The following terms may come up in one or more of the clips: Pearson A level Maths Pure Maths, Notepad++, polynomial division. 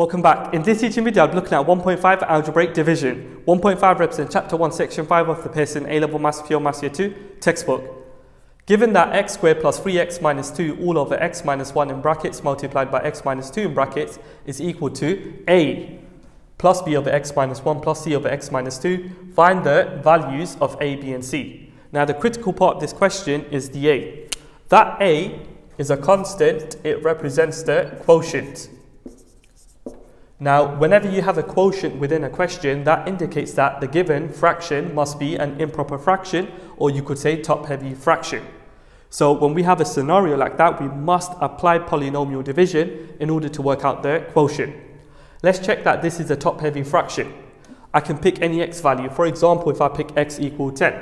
Welcome back. In this teaching video, I'll be looking at 1.5 algebraic division. 1.5 represents chapter 1, section 5 of the Pearson A level Maths Pure Maths year 2 textbook. Given that x squared plus 3x minus 2 all over x minus 1 in brackets multiplied by x minus 2 in brackets is equal to a plus b over x minus 1 plus c over x minus 2, find the values of a, b and c. Now the critical part of this question is the a. That a is a constant, it represents the quotient. Now, whenever you have a quotient within a question, that indicates that the given fraction must be an improper fraction, or you could say top-heavy fraction. So when we have a scenario like that, we must apply polynomial division in order to work out the quotient. Let's check that this is a top-heavy fraction. I can pick any x value. For example, if I pick x equal 10.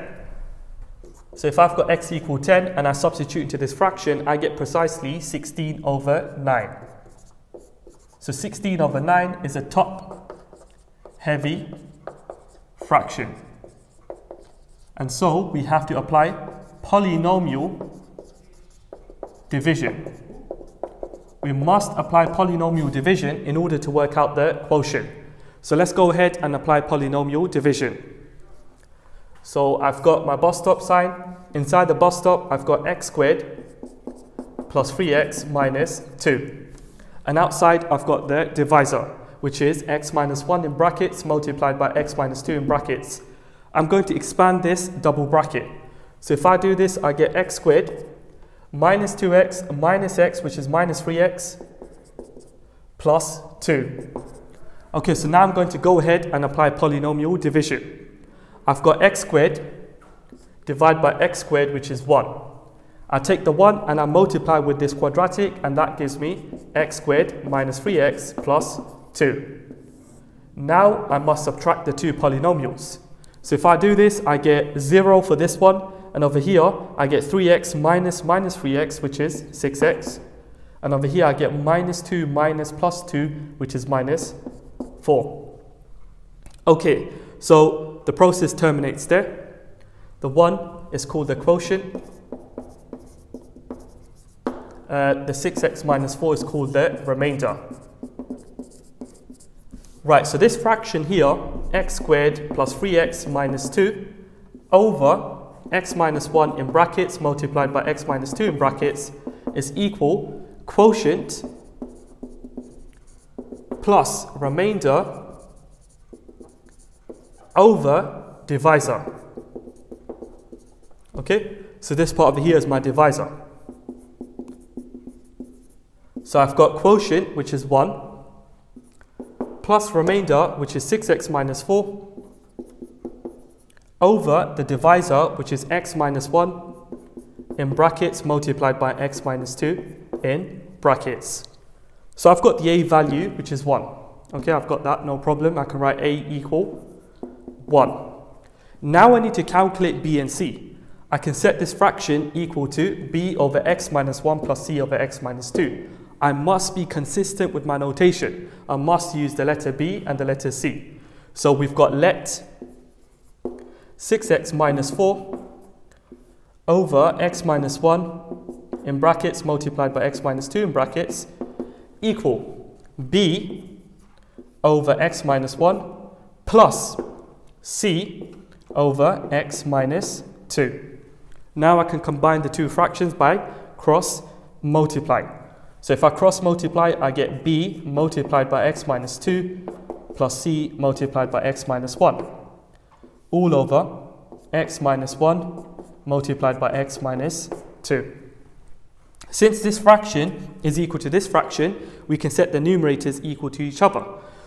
So if I've got x equal 10 and I substitute into this fraction, I get precisely 16 over 9. So 16 over 9 is a top-heavy fraction. And so we have to apply polynomial division. We must apply polynomial division in order to work out the quotient. So let's go ahead and apply polynomial division. So I've got my bus stop sign. Inside the bus stop, I've got x squared plus 3x minus 2. And outside, I've got the divisor, which is x minus 1 in brackets multiplied by x minus 2 in brackets. I'm going to expand this double bracket. So if I do this, I get x squared minus 2x minus x, which is minus 3x, plus 2. Okay, so now I'm going to go ahead and apply polynomial division. I've got x squared divided by x squared, which is 1. I take the 1 and I multiply with this quadratic, and that gives me x squared minus 3x plus 2. Now I must subtract the two polynomials. So if I do this, I get 0 for this one, and over here I get 3x minus 3x, which is 6x. And over here I get minus 2 minus plus 2, which is minus 4. Okay, so the process terminates there. The 1 is called the quotient. The 6x minus 4 is called the remainder. Right, so this fraction here, x squared plus 3x minus 2 over x minus 1 in brackets multiplied by x minus 2 in brackets is equal quotient plus remainder over divisor. Okay, so this part over here is my divisor. So I've got quotient, which is 1, plus remainder, which is 6x minus 4, over the divisor, which is x minus 1, in brackets, multiplied by x minus 2, in brackets. So I've got the a value, which is 1. Okay, I've got that, no problem. I can write a equal 1. Now I need to calculate b and c. I can set this fraction equal to b over x minus 1 plus c over x minus 2. I must be consistent with my notation. I must use the letter B and the letter C. So we've got let 6x minus 4 over x minus 1 in brackets multiplied by x minus 2 in brackets equal B over x minus 1 plus C over x minus 2. Now I can combine the two fractions by cross multiplying. So if I cross multiply, I get b multiplied by x minus 2 plus c multiplied by x minus 1 all over x minus 1 multiplied by x minus 2. Since this fraction is equal to this fraction, we can set the numerators equal to each other.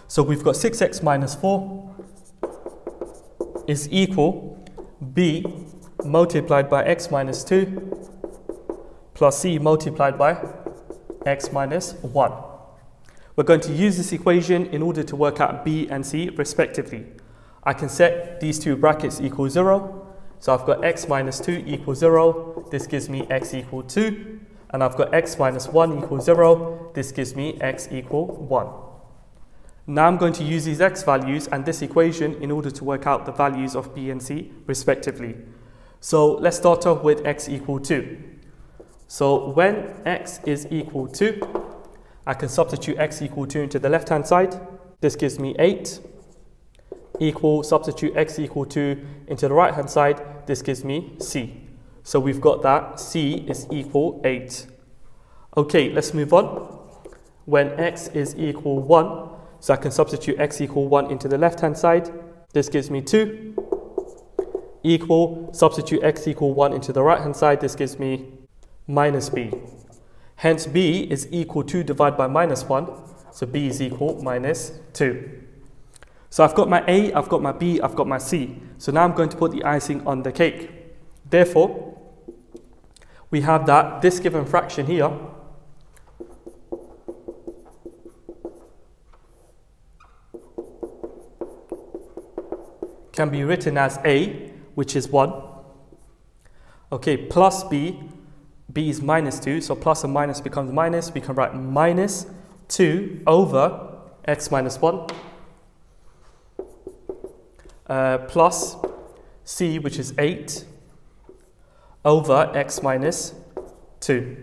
So we've got 6x minus 4 is equal b multiplied by x minus 2 plus c multiplied by x minus 1. We're going to use this equation in order to work out b and c respectively. I can set these two brackets equal 0. So I've got x minus 2 equals 0. This gives me x equal 2. And I've got x minus 1 equals 0. This gives me x equal 1. Now I'm going to use these x values and this equation in order to work out the values of b and c respectively. So let's start off with x equal 2. So when x is equal to, I can substitute x equal 2 into the left-hand side. This gives me 8 equal, substitute x equal 2 into the right-hand side. This gives me c. So we've got that c is equal 8. Okay, let's move on. When x is equal 1, so I can substitute x equal 1 into the left-hand side. This gives me 2 equal, substitute x equal 1 into the right-hand side. This gives me minus b. Hence, b is equal to divided by minus 1. So b is equal minus 2. So I've got my a, I've got my b, I've got my c. So now I'm going to put the icing on the cake. Therefore, we have that this given fraction here can be written as a, which is 1, okay, plus b, b is minus 2, so plus and minus becomes minus. We can write minus 2 over x minus 1 plus c, which is 8, over x minus 2.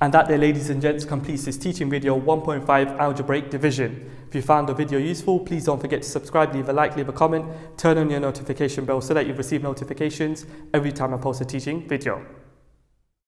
And that there, ladies and gents, completes this teaching video 1.5 algebraic division. If you found the video useful, please don't forget to subscribe, leave a like, leave a comment, turn on your notification bell so that you receive notifications every time I post a teaching video.